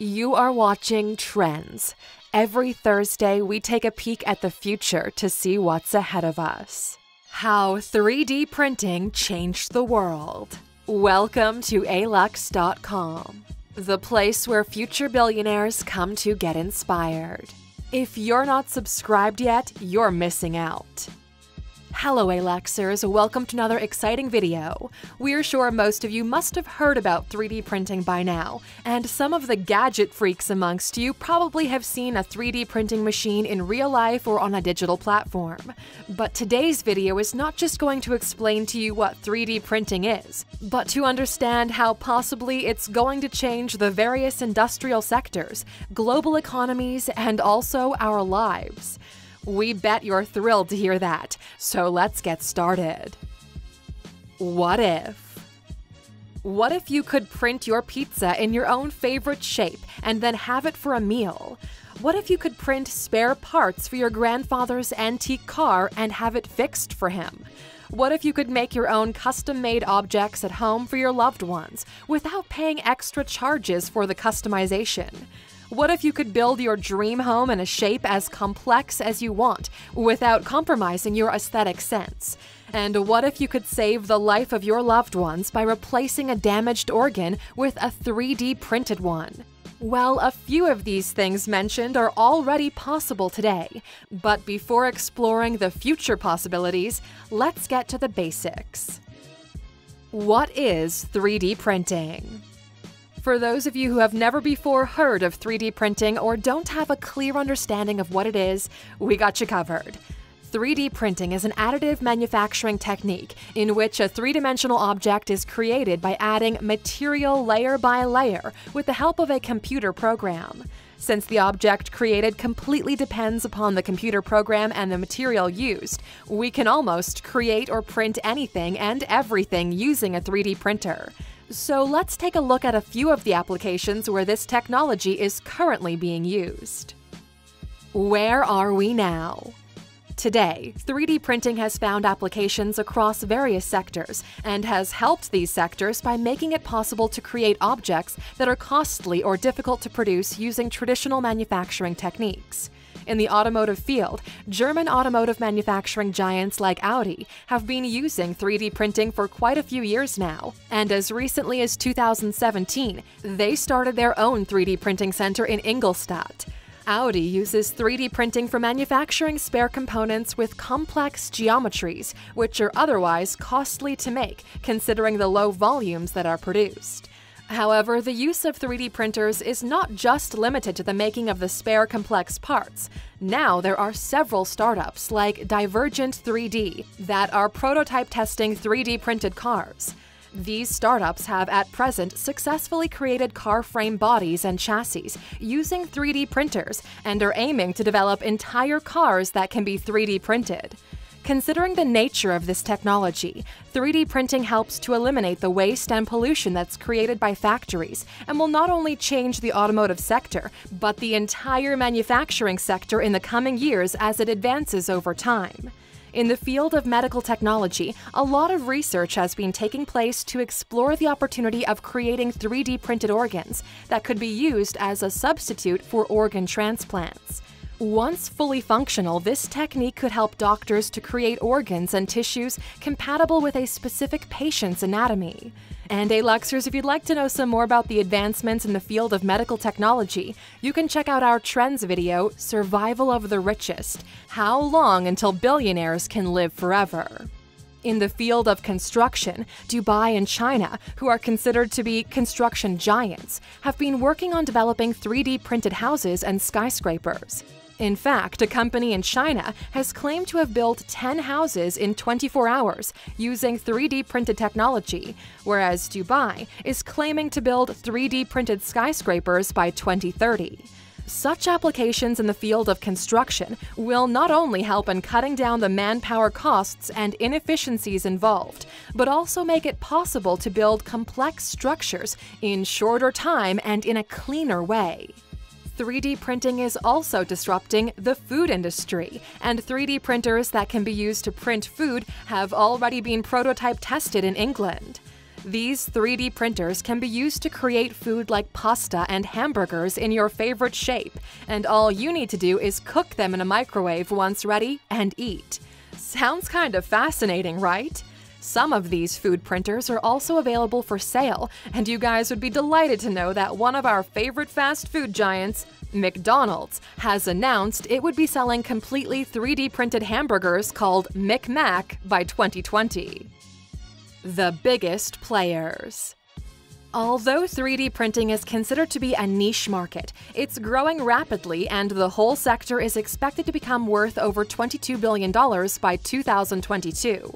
You are watching Trends. Every Thursday, we take a peek at the future to see what's ahead of us. How 3D printing changed the world. Welcome to Alux.com, the place where future billionaires come to get inspired. If you're not subscribed yet, you're missing out. Hello Aluxers, welcome to another exciting video. We're sure most of you must have heard about 3D printing by now, and some of the gadget freaks amongst you probably have seen a 3D printing machine in real life or on a digital platform. But today's video is not just going to explain to you what 3D printing is, but to understand how possibly it's going to change the various industrial sectors, global economies, and also our lives. We bet you're thrilled to hear that, so let's get started. What if? What if you could print your pizza in your own favorite shape and then have it for a meal? What if you could print spare parts for your grandfather's antique car and have it fixed for him? What if you could make your own custom-made objects at home for your loved ones without paying extra charges for the customization? What if you could build your dream home in a shape as complex as you want, without compromising your aesthetic sense? And what if you could save the life of your loved ones by replacing a damaged organ with a 3D printed one? Well, a few of these things mentioned are already possible today, but before exploring the future possibilities, let's get to the basics. What is 3D printing? For those of you who have never before heard of 3D printing or don't have a clear understanding of what it is, we got you covered. 3D printing is an additive manufacturing technique in which a three-dimensional object is created by adding material layer by layer with the help of a computer program. Since the object created completely depends upon the computer program and the material used, we can almost create or print anything and everything using a 3D printer. So let's take a look at a few of the applications where this technology is currently being used. Where are we now? Today, 3D printing has found applications across various sectors and has helped these sectors by making it possible to create objects that are costly or difficult to produce using traditional manufacturing techniques. In the automotive field, German automotive manufacturing giants like Audi have been using 3D printing for quite a few years now, and as recently as 2017, they started their own 3D printing center in Ingolstadt. Audi uses 3D printing for manufacturing spare components with complex geometries, which are otherwise costly to make, considering the low volumes that are produced. However, the use of 3D printers is not just limited to the making of the spare complex parts. Now there are several startups like Divergent 3D that are prototype testing 3D printed cars. These startups have at present successfully created car frame bodies and chassis using 3D printers and are aiming to develop entire cars that can be 3D printed. Considering the nature of this technology, 3D printing helps to eliminate the waste and pollution that's created by factories and will not only change the automotive sector, but the entire manufacturing sector in the coming years as it advances over time. In the field of medical technology, a lot of research has been taking place to explore the opportunity of creating 3D printed organs that could be used as a substitute for organ transplants. Once fully functional, this technique could help doctors to create organs and tissues compatible with a specific patient's anatomy. And Aluxers, if you'd like to know some more about the advancements in the field of medical technology, you can check out our Trends video, Survival of the Richest: How Long Until Billionaires Can Live Forever? In the field of construction, Dubai and China, who are considered to be construction giants, have been working on developing 3D printed houses and skyscrapers. In fact, a company in China has claimed to have built 10 houses in 24 hours using 3D printed technology, whereas Dubai is claiming to build 3D printed skyscrapers by 2030. Such applications in the field of construction will not only help in cutting down the manpower costs and inefficiencies involved, but also make it possible to build complex structures in shorter time and in a cleaner way. 3D printing is also disrupting the food industry, and 3D printers that can be used to print food have already been prototype tested in England. These 3D printers can be used to create food like pasta and hamburgers in your favorite shape, and all you need to do is cook them in a microwave once ready and eat. Sounds kind of fascinating, right? Some of these food printers are also available for sale, and you guys would be delighted to know that one of our favorite fast food giants, McDonald's, has announced it would be selling completely 3D printed hamburgers called McMac by 2020. The biggest players. Although 3D printing is considered to be a niche market, it's growing rapidly and the whole sector is expected to become worth over $22 billion by 2022.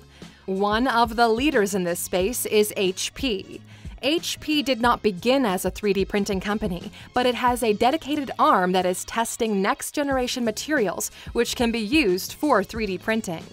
One of the leaders in this space is HP. HP did not begin as a 3D printing company, but it has a dedicated arm that is testing next-generation materials which can be used for 3D printing.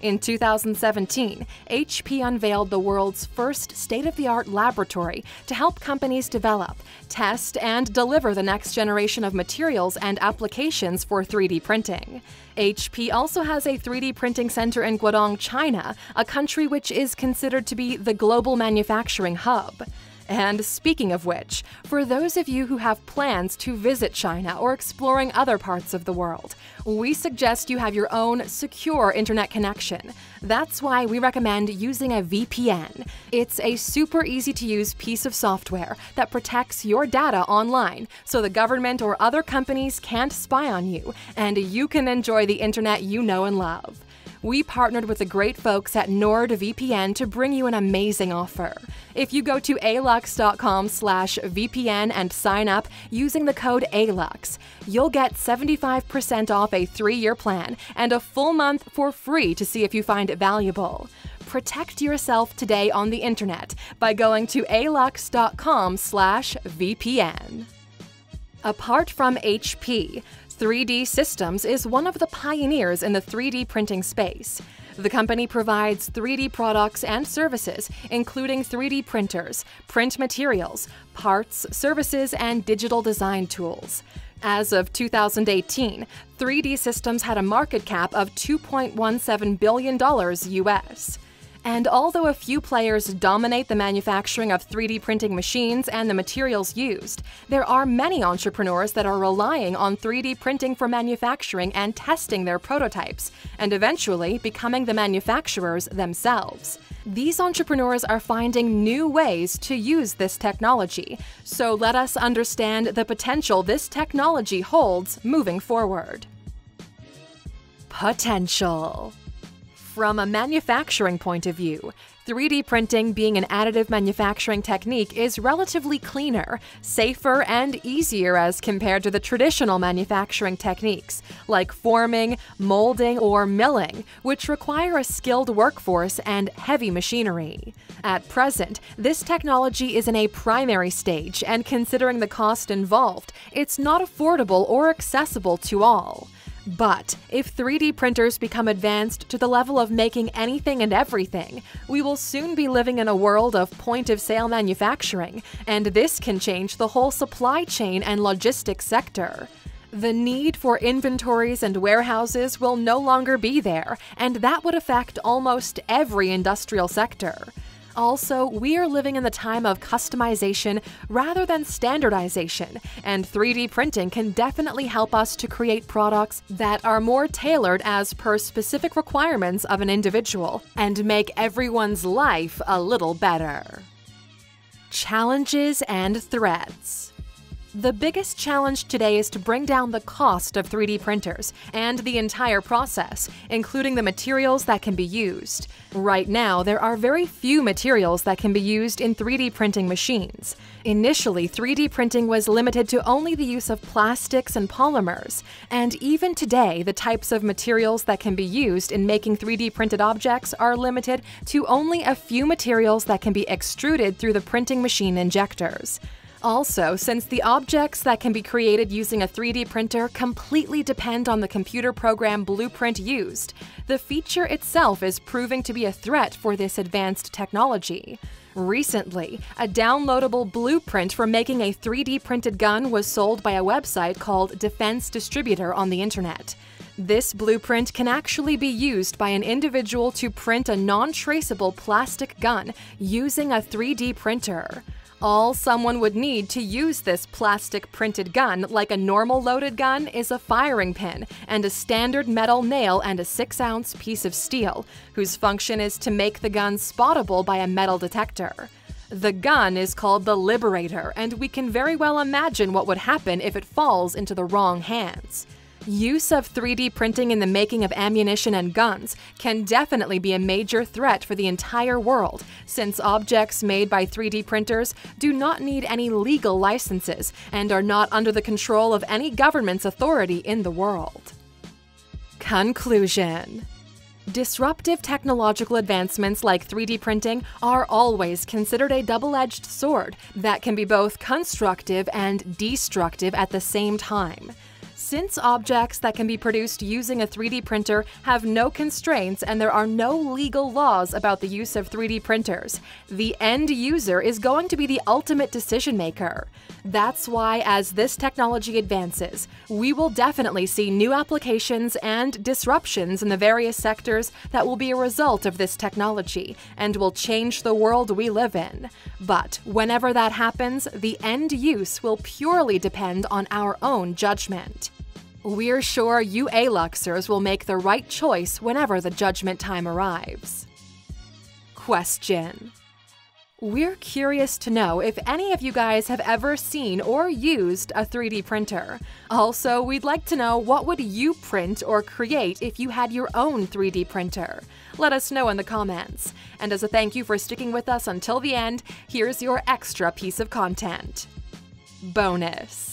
In 2017, HP unveiled the world's first state-of-the-art laboratory to help companies develop, test, and deliver the next generation of materials and applications for 3D printing. HP also has a 3D printing center in Guangdong, China, a country which is considered to be the global manufacturing hub. And speaking of which, for those of you who have plans to visit China or exploring other parts of the world, we suggest you have your own secure internet connection. That's why we recommend using a VPN. It's a super easy-to-use piece of software that protects your data online so the government or other companies can't spy on you, and you can enjoy the internet you know and love. We partnered with the great folks at NordVPN to bring you an amazing offer. If you go to Alux.com/VPN and sign up using the code ALUX, you'll get 75% off a 3-year plan and a full month for free to see if you find it valuable. Protect yourself today on the internet by going to Alux.com/VPN. Apart from HP, 3D Systems is one of the pioneers in the 3D printing space. The company provides 3D products and services, including 3D printers, print materials, parts, services, and digital design tools. As of 2018, 3D Systems had a market cap of $2.17 billion US. And although a few players dominate the manufacturing of 3D printing machines and the materials used, there are many entrepreneurs that are relying on 3D printing for manufacturing and testing their prototypes, and eventually becoming the manufacturers themselves. These entrepreneurs are finding new ways to use this technology, so let us understand the potential this technology holds moving forward. Potential. From a manufacturing point of view, 3D printing being an additive manufacturing technique is relatively cleaner, safer, and easier as compared to the traditional manufacturing techniques, like forming, molding, or milling, which require a skilled workforce and heavy machinery. At present, this technology is in a primary stage, and considering the cost involved, it's not affordable or accessible to all. But if 3D printers become advanced to the level of making anything and everything, we will soon be living in a world of point-of-sale manufacturing, and this can change the whole supply chain and logistics sector. The need for inventories and warehouses will no longer be there, and that would affect almost every industrial sector. Also, we are living in the time of customization rather than standardization, and 3D printing can definitely help us to create products that are more tailored as per specific requirements of an individual and make everyone's life a little better. Challenges and threats. The biggest challenge today is to bring down the cost of 3D printers and the entire process, including the materials that can be used. Right now, there are very few materials that can be used in 3D printing machines. Initially, 3D printing was limited to only the use of plastics and polymers, and even today, the types of materials that can be used in making 3D printed objects are limited to only a few materials that can be extruded through the printing machine injectors. Also, since the objects that can be created using a 3D printer completely depend on the computer program blueprint used, the feature itself is proving to be a threat for this advanced technology. Recently, a downloadable blueprint for making a 3D printed gun was sold by a website called Defense Distributor on the internet. This blueprint can actually be used by an individual to print a non-traceable plastic gun using a 3D printer. All someone would need to use this plastic printed gun like a normal loaded gun is a firing pin and a standard metal nail and a 6-ounce piece of steel, whose function is to make the gun spottable by a metal detector. The gun is called the Liberator, and we can very well imagine what would happen if it falls into the wrong hands. Use of 3D printing in the making of ammunition and guns can definitely be a major threat for the entire world, since objects made by 3D printers do not need any legal licenses and are not under the control of any government's authority in the world. Conclusion. Disruptive technological advancements like 3D printing are always considered a double-edged sword that can be both constructive and destructive at the same time. Since objects that can be produced using a 3D printer have no constraints and there are no legal laws about the use of 3D printers, the end user is going to be the ultimate decision maker. That's why, as this technology advances, we will definitely see new applications and disruptions in the various sectors that will be a result of this technology and will change the world we live in. But whenever that happens, the end use will purely depend on our own judgment. We're sure you Aluxers will make the right choice whenever the judgment time arrives. Question. We're curious to know if any of you guys have ever seen or used a 3D printer. Also, we'd like to know what would you print or create if you had your own 3D printer? Let us know in the comments. And as a thank you for sticking with us until the end, here's your extra piece of content. Bonus.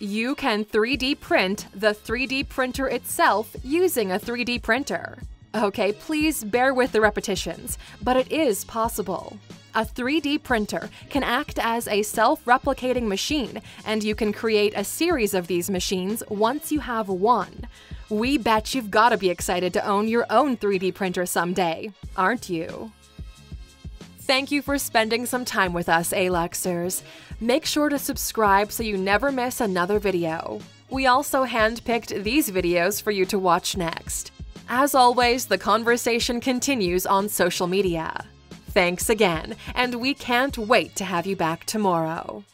You can 3D print the 3D printer itself using a 3D printer. Okay, please bear with the repetitions, but it is possible. A 3D printer can act as a self-replicating machine, and you can create a series of these machines once you have one. We bet you've got to be excited to own your own 3D printer someday, aren't you? Thank you for spending some time with us, Aluxers. Make sure to subscribe so you never miss another video. We also handpicked these videos for you to watch next. As always, the conversation continues on social media. Thanks again, and we can't wait to have you back tomorrow.